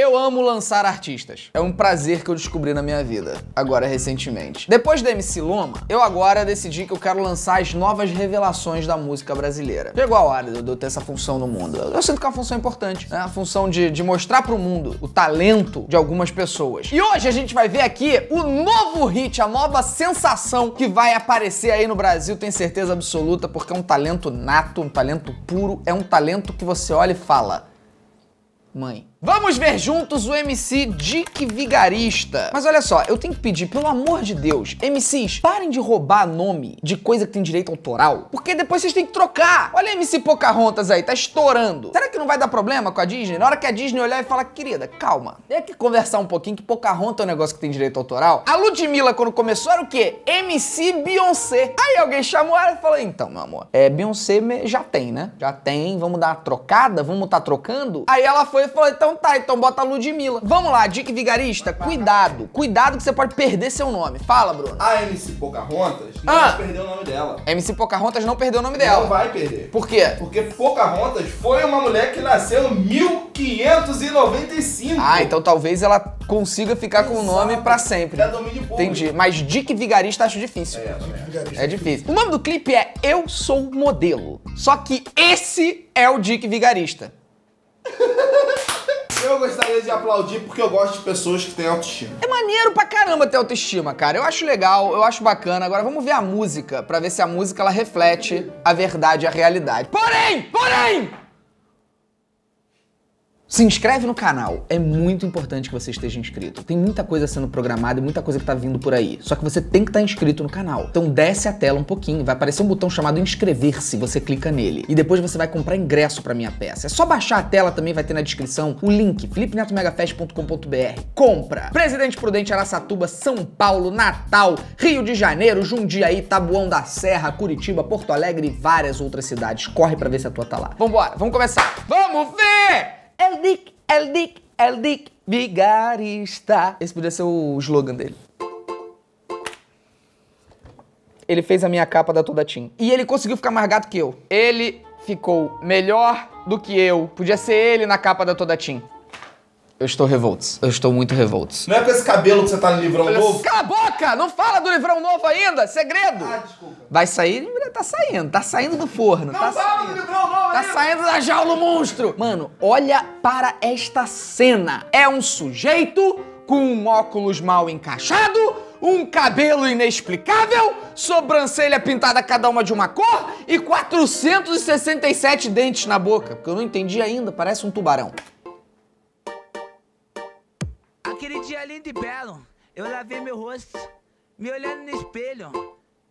Eu amo lançar artistas. É um prazer que eu descobri na minha vida, agora recentemente. Depois da MC Loma, eu agora decidi que eu quero lançar as novas revelações da música brasileira. Chegou a hora de eu ter essa função no mundo. Eu sinto que é uma função importante, né? A função de mostrar pro mundo o talento de algumas pessoas. E hoje a gente vai ver aqui o novo hit, a nova sensação que vai aparecer aí no Brasil, tenho certeza absoluta, porque é um talento nato, um talento puro, é um talento que você olha e fala... Mãe. Vamos ver juntos o MC Dick Vigarista. Mas olha só, eu tenho que pedir, pelo amor de Deus, MCs, parem de roubar nome de coisa que tem direito autoral, porque depois vocês têm que trocar. Olha a MC Pocahontas aí, tá estourando. Será que não vai dar problema com a Disney? Na hora que a Disney olhar e falar, querida, calma, tem que conversar um pouquinho que Pocahontas é um negócio que tem direito autoral. A Ludmilla, quando começou, era o quê? MC Beyoncé. Aí alguém chamou ela e falou, então, meu amor, Beyoncé já tem, né? Já tem, vamos dar uma trocada? Vamos tá trocando? Aí ela foi e falou, então bota a Ludmilla. Vamos lá, Dick Vigarista, cuidado que você pode perder seu nome. Fala, Bruno. A MC Pocahontas não perdeu o nome dela. A MC Pocahontas não perdeu o nome dela. Não vai perder. Por quê? Porque Pocahontas foi uma mulher que nasceu em 1595. Ah, então talvez ela consiga ficar com o nome pra sempre. É domínio público. Entendi, mas Dick Vigarista acho difícil. É difícil. O nome do clipe é Eu Sou Modelo. Só que esse é o Dick Vigarista. Eu gostaria de aplaudir porque eu gosto de pessoas que têm autoestima. É maneiro pra caramba ter autoestima, cara. Eu acho legal, eu acho bacana. Agora vamos ver a música, pra ver se a música ela reflete a verdade, a realidade. Porém! Se inscreve no canal. É muito importante que você esteja inscrito. Tem muita coisa sendo programada e muita coisa que tá vindo por aí. Só que você tem que estar inscrito no canal. Então desce a tela um pouquinho. Vai aparecer um botão chamado inscrever-se. Você clica nele. E depois você vai comprar ingresso pra minha peça. É só baixar a tela também. Vai ter na descrição o link. felipenetomegafest.com.br. Compra. Presidente Prudente, Araçatuba, São Paulo, Natal, Rio de Janeiro, Jundiaí, Taboão da Serra, Curitiba, Porto Alegre e várias outras cidades. Corre pra ver se a tua tá lá. Vambora. Vamos começar. Vamos ver! El Dick Vigarista. Esse podia ser o slogan dele. Ele fez a minha capa da Toda Team. E ele conseguiu ficar mais gato que eu. Ele ficou melhor do que eu. Podia ser ele na capa da Toda Team. Eu estou revolto. Eu estou muito revolto. Não é com esse cabelo que você tá no Livrão Novo? Cala a boca! Não fala do Livrão Novo ainda! Segredo! Ah, desculpa. Vai sair? Tá saindo do forno. Não fala do Livrão Novo! Tá saindo da jaula o monstro! Mano, olha para esta cena. É um sujeito com um óculos mal encaixado, um cabelo inexplicável, sobrancelha pintada cada uma de uma cor e 467 dentes na boca. Porque eu não entendi ainda, parece um tubarão. Aquele dia lindo e belo, eu lavei meu rosto, me olhando no espelho,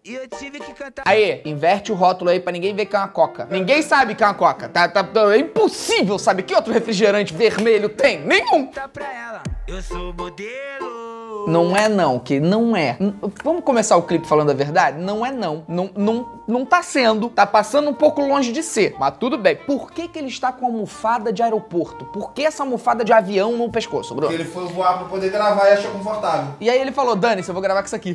e eu tive que cantar... Aí, inverte o rótulo aí pra ninguém ver que é uma Coca. Ninguém sabe que é uma Coca, é impossível, sabe? Que outro refrigerante vermelho tem? Nenhum! Tá pra ela, eu sou modelo... Não é não, que não é. Vamos começar o clipe falando a verdade? Não é não. Não tá sendo, tá passando um pouco longe de ser, mas tudo bem. Por que que ele está com a almofada de aeroporto? Por que essa almofada de avião no pescoço, Bruno? Porque ele foi voar pra poder gravar e achou confortável. E aí ele falou, dane-se, eu vou gravar com isso aqui.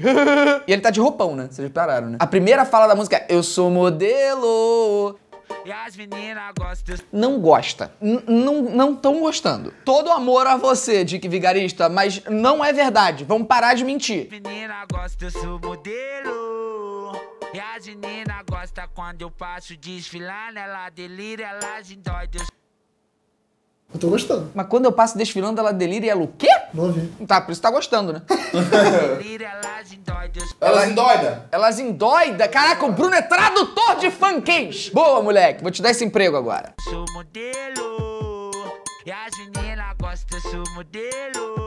E ele tá de roupão, né? Vocês pararam, né? A primeira fala da música é, eu sou modelo... E as meninas gostam. Não gosta. Não tão gostando. Todo amor a você, Dick Vigarista, mas não é verdade. Vamos parar de mentir. As meninas gostam, eu sou modelo. E as meninas gostam quando eu passo desfilando. Ela delira, elas endoidam. Eu tô gostando. Mas quando eu passo desfilando, ela delira e ela o quê? Não ouvi. Tá, por isso tá gostando, né? Elas endoida. Elas endoida? Caraca, o Bruno é tradutor de funkês. Boa, moleque. Vou te dar esse emprego agora. Sou modelo. E as meninas gostam, sou modelo.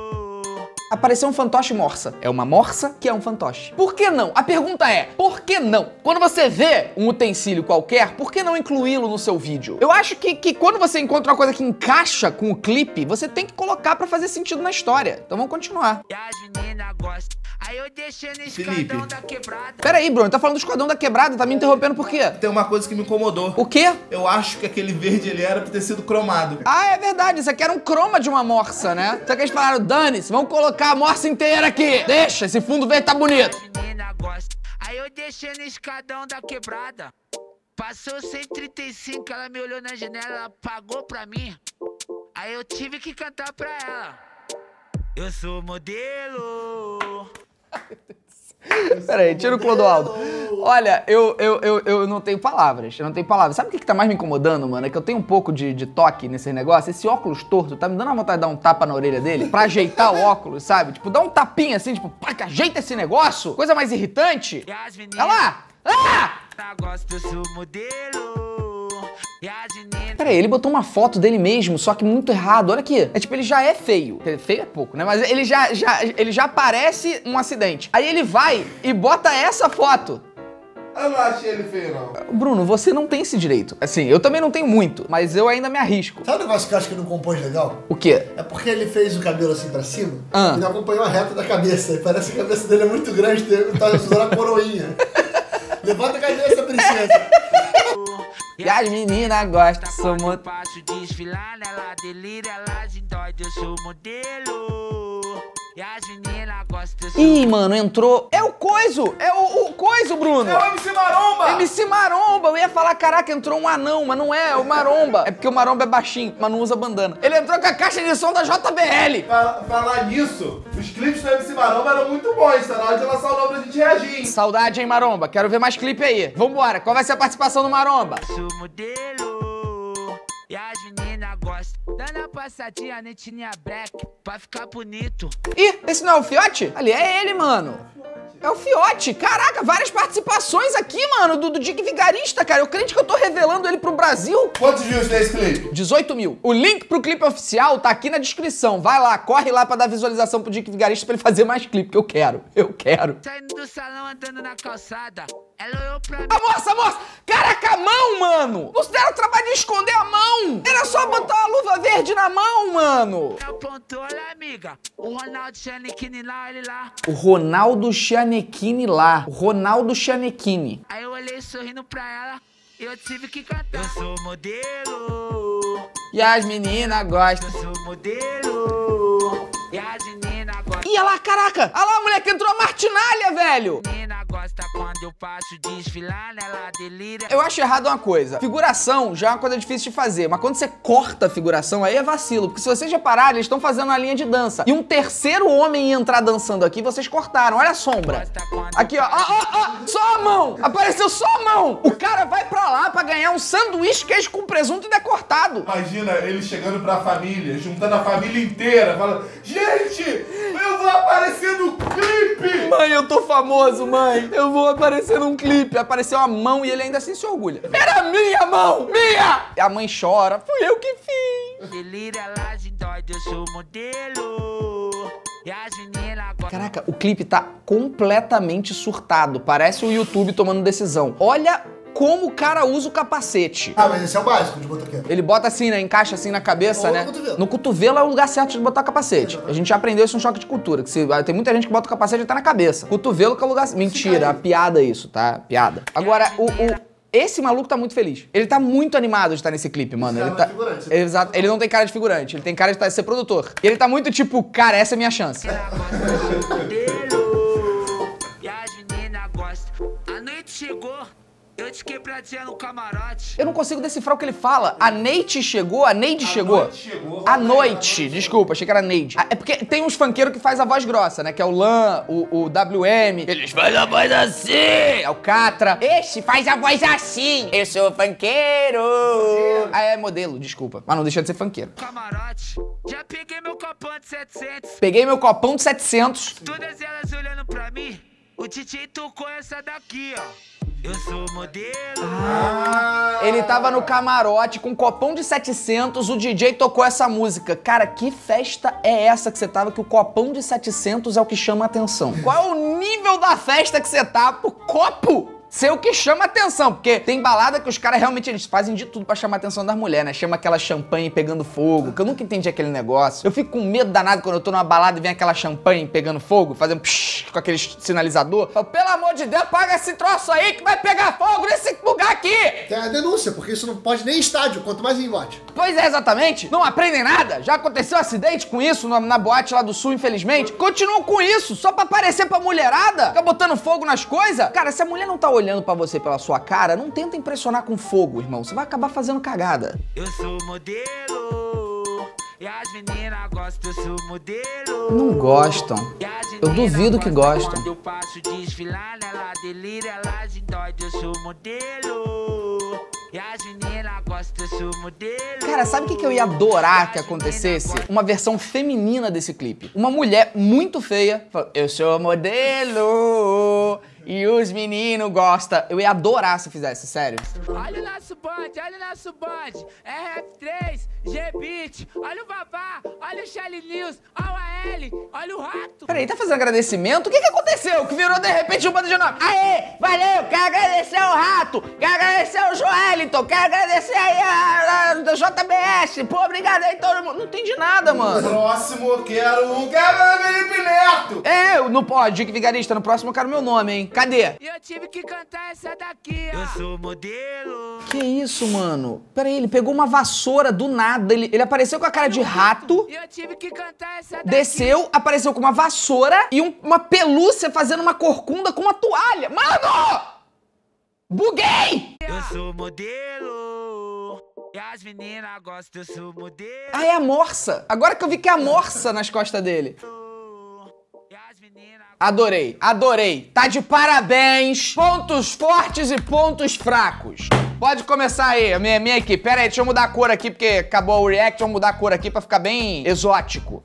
Apareceu um fantoche morsa. É uma morsa que é um fantoche. Por que não? A pergunta é, por que não? Quando você vê um utensílio qualquer, por que não incluí-lo no seu vídeo? Eu acho que quando você encontra uma coisa que encaixa com o clipe, você tem que colocar pra fazer sentido na história. Então vamos continuar. Felipe. Peraí, Bruno, tá falando do esquadrão da quebrada, tá me interrompendo por quê? Tem uma coisa que me incomodou. O quê? Eu acho que aquele verde ele era pra ter sido cromado. Ah, é verdade, isso aqui era um croma de uma morsa, né? Só que eles falaram, dane-se, vamos colocar a morsa inteira aqui. Deixa, esse fundo verde tá bonito. Aí eu deixei no escadão da quebrada. Passou 135, ela me olhou na janela, ela pagou pra mim. Aí eu tive que cantar pra ela. Eu sou modelo. Peraí, tira o Clodoaldo. Olha, eu não tenho palavras, Sabe o que tá mais me incomodando, mano? É que eu tenho um pouco de toque nesse negócio. Esse óculos torto tá me dando a vontade de dar um tapa na orelha dele pra ajeitar o óculos, sabe? Tipo, dá um tapinha assim, tipo, pá, que ajeita esse negócio. Coisa mais irritante. Olha lá! Ah! Peraí, ele botou uma foto dele mesmo, só que muito errado, olha aqui. É tipo, ele já é feio. Feio é pouco, né? Mas ele já parece um acidente. Aí ele vai e bota essa foto. Eu não achei ele feio, não. Bruno, você não tem esse direito. Assim, eu também não tenho muito, mas eu ainda me arrisco. Sabe o negócio que eu acho que não compôs legal? O quê? É porque ele fez o cabelo assim pra cima e não acompanhou a reta da cabeça. E parece que a cabeça dele é muito grande, tá usando a coroinha. Levanta a cabeça, princesa. E as meninas gostam, sou modelo. Ih, mano, entrou. É o Coiso! É o Coiso, Bruno! É o MC Maromba! MC Maromba! Eu ia falar, caraca, entrou um anão, mas não é, é o Maromba. É porque o Maromba é baixinho, mas não usa bandana. Ele entrou com a caixa de som da JBL! Falar nisso, os clipes do MC Maromba eram muito bons, tá na hora de lançar o nome pra gente reagir, hein? Saudade, hein, Maromba? Quero ver mais clipe aí. Vambora, qual vai ser a participação do Maromba? Sou modelo, e as meninas gostam. Dando a passadinha, nem tinha black, pra ficar bonito. Ih, esse não é o Fiote? Ali é ele, mano. É o Fiote. Caraca, várias participações aqui, mano, do Dick Vigarista, cara. Eu creio que eu tô revelando ele pro Brasil. Quantos views tem esse clipe? 18 mil. O link pro clipe oficial tá aqui na descrição. Vai lá, corre lá pra dar visualização pro Dick Vigarista pra ele fazer mais clipe, que eu quero. Eu quero. Saindo do salão, andando na calçada, ela olhou pra mim. A moça! Caraca, a mão, mano! Não se deram trabalho de esconder a mão! Era só botar uma luva verde na mão, mano! Ela apontou, olha, amiga. O Ronaldo Chiannini lá, ele lá. O Ronaldo Chiannini. Aí eu olhei sorrindo pra ela e eu tive que cantar. Eu sou modelo. E as meninas gostam. Eu sou modelo. E as meninas gostam. Ih, olha lá, caraca! Olha lá, moleque, entrou a Martinália, velho! Quando eu passo desfilar, ela delira. Eu acho errado uma coisa. Figuração já é uma coisa difícil de fazer, mas quando você corta a figuração, aí é vacilo. Porque se vocês repararem, eles estão fazendo a linha de dança. E um terceiro homem ia entrar dançando aqui, vocês cortaram. Olha a sombra. Aqui, ó. Só a mão. Apareceu só a mão. O cara vai pra lá pra ganhar um sanduíche, queijo com presunto e decortado. Imagina ele chegando pra família, juntando a família inteira, falando: gente, eu vou aparecer no clipe. Mãe, eu tô famoso, mãe. Eu vou aparecer num clipe. Apareceu a mão e ele ainda assim se orgulha. Era minha mão! Minha! E a mãe chora. Fui eu que fiz. Eu sou modelo. Caraca, o clipe tá completamente surtado. Parece o YouTube tomando decisão. Olha como o cara usa o capacete. Ah, mas esse é o básico de botar aqui. Ele bota assim, né? Encaixa assim na cabeça, ou né? No cotovelo. No cotovelo é o lugar certo de botar o capacete. A gente já aprendeu isso no Choque de Cultura. Que se... Tem muita gente que bota o capacete até na cabeça. Cotovelo que é o lugar... Mentira, é piada isso, tá? Piada. Agora, esse maluco tá muito feliz. Ele tá muito animado de estar nesse clipe, mano. Ele tá... Exato. Ele não tem cara de figurante. Ele tem cara de ser produtor. E ele tá muito tipo, cara, essa é minha chance. A noite chegou. Eu te quebradinha no camarote. Eu não consigo decifrar o que ele fala. A Neide chegou? A noite. Desculpa, achei que era Neide. É porque tem uns funkeiros que faz a voz grossa, né? Que é o Lan, o WM. Eles fazem a voz assim. É o Catra. Esse faz a voz assim. Eu sou funkeiro. Ah, é modelo, desculpa. Mas não deixa de ser funkeiro. Camarote. Já peguei meu copão de 700. Todas elas olhando pra mim. O DJ tocou essa daqui, ó. Eu sou modelo. Ele tava no camarote com um copão de 700, o DJ tocou essa música. Cara, que festa é essa que você tava que o copão de 700 é o que chama a atenção? Qual é o nível da festa que você tá pro copo ser o que chama atenção? Porque tem balada que os caras realmente eles fazem de tudo pra chamar a atenção das mulheres, né? Chama aquela champanhe pegando fogo, que eu nunca entendi aquele negócio. Eu fico com medo danado quando eu tô numa balada e vem aquela champanhe pegando fogo, fazendo psh, com aquele sinalizador. Eu, pelo amor de Deus, apaga esse troço aí que vai pegar fogo nesse lugar aqui! Tem a denúncia, porque isso não pode nem em estádio, quanto mais em boate. Pois é, exatamente. Não aprendem nada. Já aconteceu um acidente com isso na boate lá do Sul, infelizmente. Continuam com isso, só pra aparecer pra mulherada. Fica botando fogo nas coisas. Cara, se a mulher não tá olhando pra você pela sua cara, não tenta impressionar com fogo, irmão. Você vai acabar fazendo cagada. Eu sou modelo. E as meninas gostam, eu sou modelo. Não gostam. Eu duvido que gostam. Eu passo desfilar, ela delira, ela dói, eu sou modelo. E as meninas gostam, eu sou modelo. Cara, sabe o que eu ia adorar que acontecesse? Uma versão feminina desse clipe. Uma mulher muito feia falando, eu sou modelo. E os meninos gostam. Eu ia adorar se fizesse, sério. Olha o nosso bonde, olha o nosso bonde. RF3, G-Beat, olha o Babá, olha o Shelly News, olha o AL, olha o Rato. Peraí, tá fazendo agradecimento? O que aconteceu? Que virou de repente um bando de nome. Aê, valeu, quero agradecer ao Rato, quero agradecer ao Joeliton, quero agradecer aí a JBS. Pô, obrigado aí todo mundo. Não entendi nada, mano. No próximo eu quero o Felipe Neto. É, não pode, Dick Vigarista, no próximo eu quero meu nome, hein. Cadê? Eu tive que cantar essa daqui, ó. Eu sou modelo. Que isso, mano? Pera aí, ele pegou uma vassoura do nada. Ele apareceu com a cara de rato. Eu tive que cantar essa daqui. Desceu, apareceu com uma vassoura e uma pelúcia fazendo uma corcunda com uma toalha. Mano! Buguei! Eu sou modelo. E as meninas gostam, eu sou modelo. Ah, é a morsa. Agora que eu vi que é a morsa nas costas dele. Adorei, adorei. Tá de parabéns. Pontos fortes e pontos fracos. Pode começar aí, minha equipe. Pera aí, deixa eu mudar a cor aqui, porque acabou o react. Vamos mudar a cor aqui pra ficar bem exótico.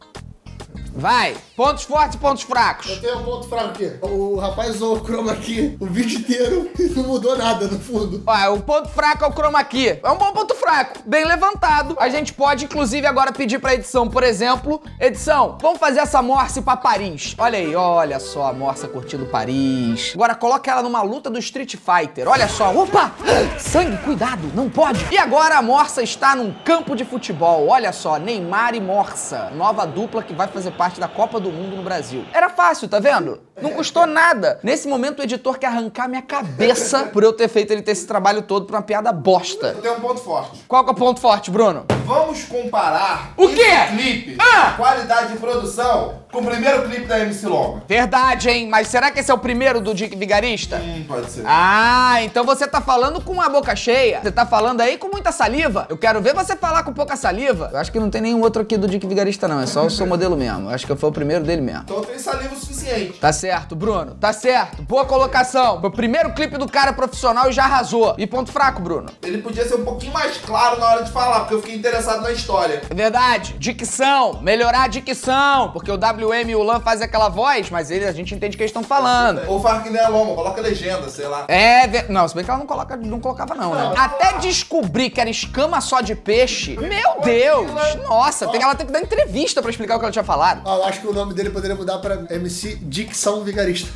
Vai. Pontos fortes e pontos fracos. Eu tenho um ponto fraco aqui. O rapaz usou o chroma aqui o vídeo inteiro e não mudou nada no fundo. Ó, o ponto fraco é o chroma aqui. É um bom ponto fraco, bem levantado. A gente pode, inclusive, agora pedir pra edição, por exemplo. Edição, vamos fazer essa morsa pra Paris. Olha aí, olha só a morsa curtindo Paris. Agora coloca ela numa luta do Street Fighter. Olha só. Opa! Sangue, cuidado, não pode. E agora a morsa está num campo de futebol. Olha só, Neymar e morsa. Nova dupla que vai fazer parte da Copa do Mundo no Brasil. Era fácil, tá vendo? Não custou nada. Nesse momento, o editor quer arrancar minha cabeça por eu ter feito ele ter esse trabalho todo pra uma piada bosta. Eu tenho um ponto forte. Qual que é o ponto forte, Bruno? Vamos comparar o quê? Clipe, qualidade de produção, com o primeiro clipe da MC Loma. Verdade, hein? Mas será que esse é o primeiro do Dick Vigarista? Pode ser. Ah, então você tá falando com a boca cheia. Você tá falando aí com muita saliva. Eu quero ver você falar com pouca saliva. Eu acho que não tem nenhum outro aqui do Dick Vigarista, não. É só o seu modelo mesmo. Acho que foi o primeiro dele mesmo. Então tem saliva o suficiente. Tá certo, Bruno. Tá certo. Boa colocação. Foi o primeiro clipe do cara profissional e já arrasou. E ponto fraco, Bruno? Ele podia ser um pouquinho mais claro na hora de falar, porque eu fiquei interessado na história. É verdade. Dicção. Melhorar a dicção. Porque o WM e o Lan fazem aquela voz, mas a gente entende o que eles estão falando. Ou fala que nem a Loma, coloca legenda, sei lá. Não, se bem que ela não colocava não, né? Até descobrir que era escama só de peixe. Meu Deus. Nossa, ela tem que dar entrevista pra explicar o que ela tinha falado. Ah, eu acho que o nome dele poderia mudar pra MC Dicção Vigarista.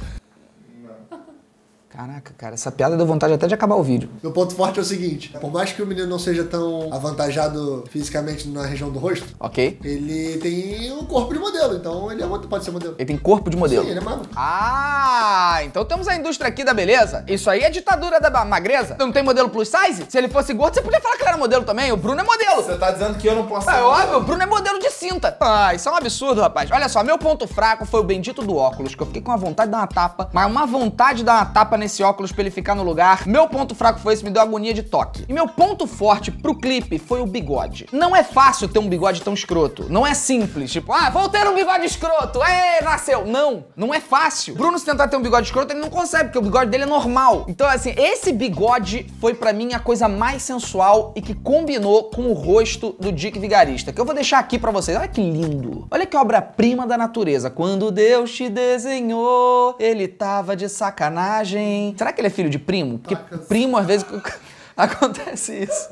Caraca, cara, essa piada deu vontade até de acabar o vídeo. Meu ponto forte é o seguinte, por mais que o menino não seja tão avantajado fisicamente na região do rosto, ok, ele tem um corpo de modelo, então ele pode ser modelo. Ele tem corpo de modelo? Sim, ele é magro. Ah, então temos a indústria aqui da beleza. Isso aí é ditadura da magreza? Não tem modelo plus size? Se ele fosse gordo, você podia falar que ele era modelo também. O Bruno é modelo. Você tá dizendo que eu não posso ser modelo? É óbvio, o Bruno é modelo de cinta. Ah, isso é um absurdo, rapaz. Olha só, meu ponto fraco foi o bendito do óculos, que eu fiquei com a vontade de dar uma tapa, mas uma vontade de dar uma tapa esse óculos pra ele ficar no lugar. Meu ponto fraco foi esse, me deu agonia de toque. E meu ponto forte pro clipe foi o bigode. Não é fácil ter um bigode tão escroto. Não é simples, tipo, ah, vou ter um bigode escroto, nasceu. Não, não é fácil. Bruno, se tentar ter um bigode escroto, ele não consegue, porque o bigode dele é normal. Então, assim, esse bigode foi pra mim a coisa mais sensual e que combinou com o rosto do Dick Vigarista, que eu vou deixar aqui pra vocês. Olha que lindo. Olha que obra-prima da natureza. Quando Deus te desenhou, ele tava de sacanagem. Será que ele é filho de primo? Porque primo, às vezes, acontece isso.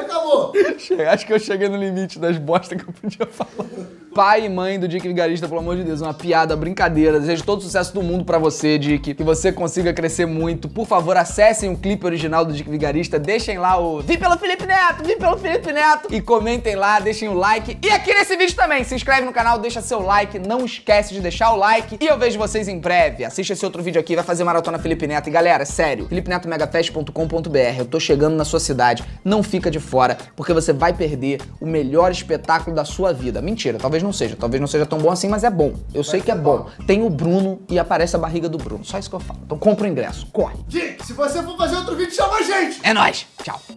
Acabou! Acho que eu cheguei no limite das bostas que eu podia falar. Pai e mãe do Dick Vigarista, pelo amor de Deus, uma piada, brincadeira. Desejo todo o sucesso do mundo pra você, Dick. Que você consiga crescer muito. Por favor, acessem o clipe original do Dick Vigarista. Deixem lá o "Vi pelo Felipe Neto! Vi pelo Felipe Neto!" E comentem lá, deixem o like. E aqui nesse vídeo também. Se inscreve no canal, deixa seu like. Não esquece de deixar o like. E eu vejo vocês em breve. Assiste esse outro vídeo aqui, vai fazer maratona Felipe Neto. E galera, sério, felipenetoMegafest.com.br. Eu tô chegando na sua cidade. Não fica de fora, porque você vai perder o melhor espetáculo da sua vida. Mentira, talvez não seja tão bom assim, mas é bom. Eu sei que é bom. Tem o Bruno e aparece a barriga do Bruno. Só isso que eu falo. Então compra o ingresso, corre. Dick, se você for fazer outro vídeo, chama a gente. É nóis, tchau.